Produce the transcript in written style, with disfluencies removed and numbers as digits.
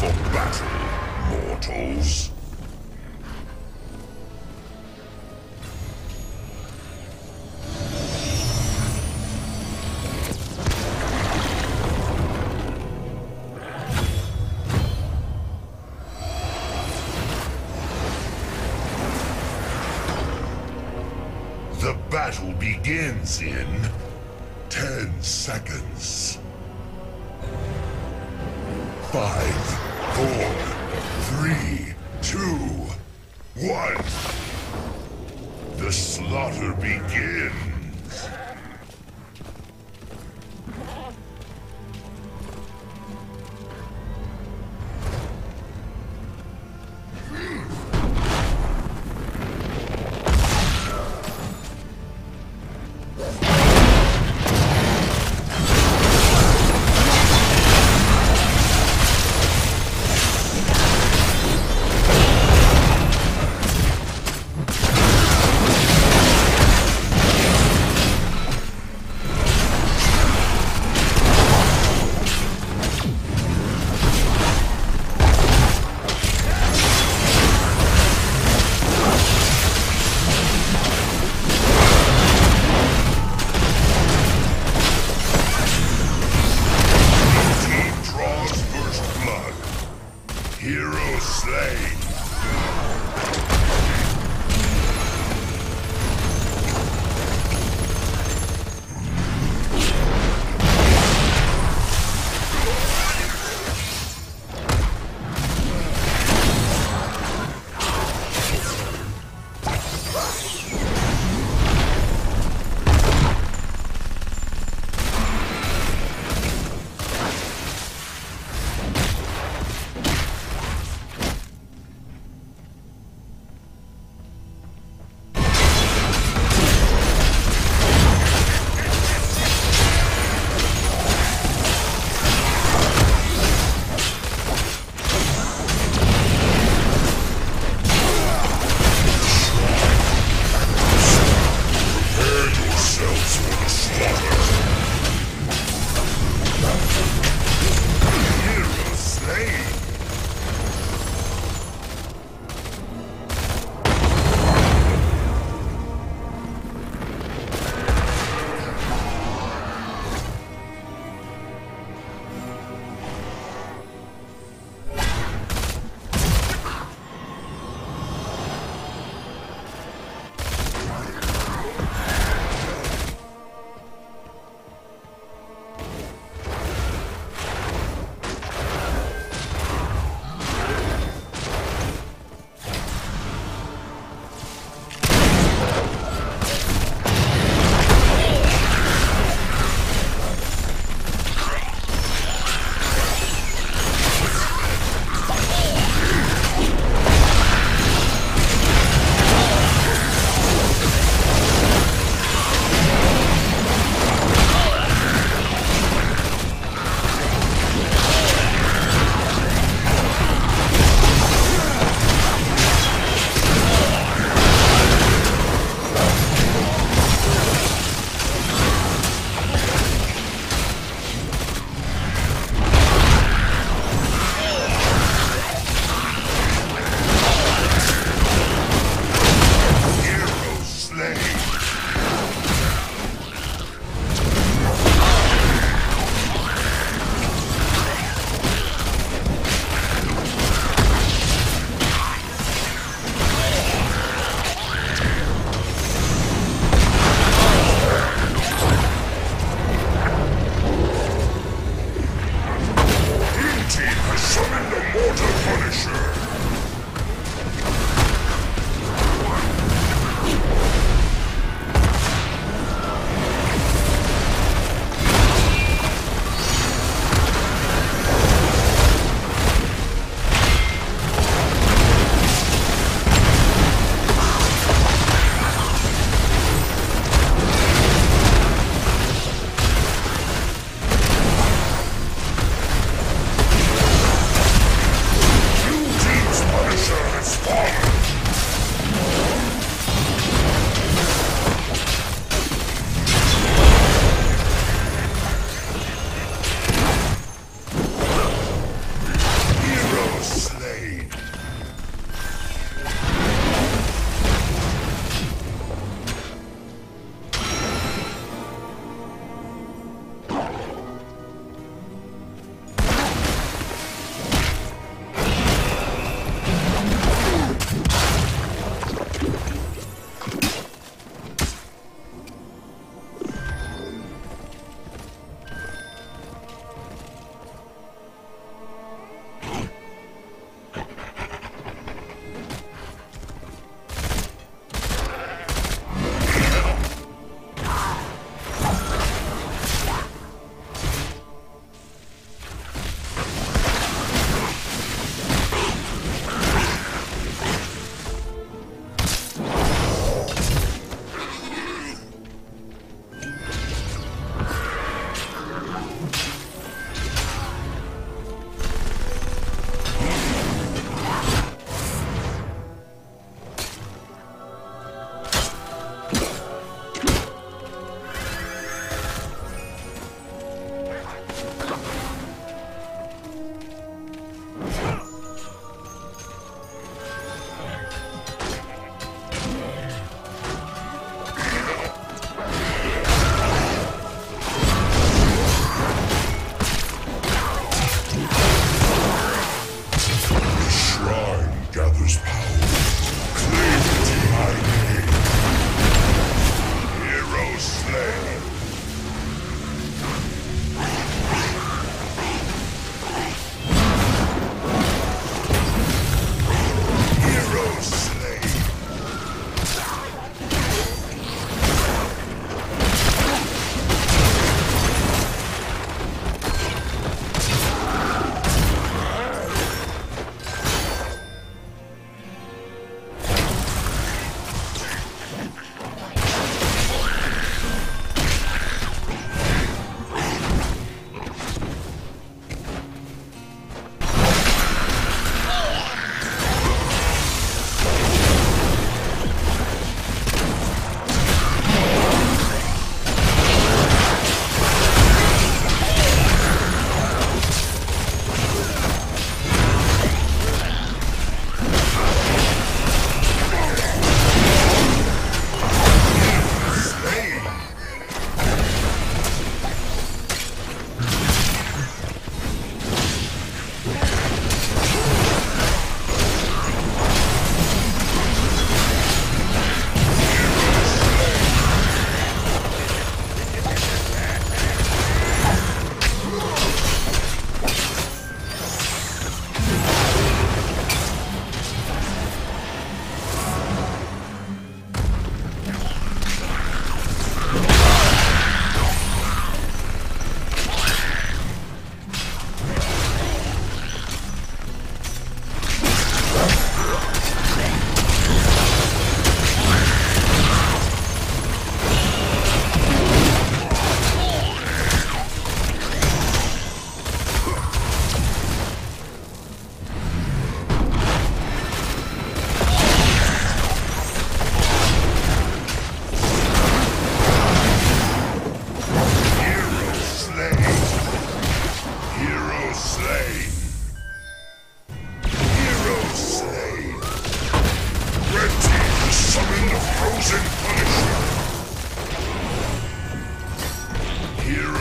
for battle, mortals. The battle begins in 10 seconds. 5, 4, 3, 2, 1. The slaughter begins. Hero.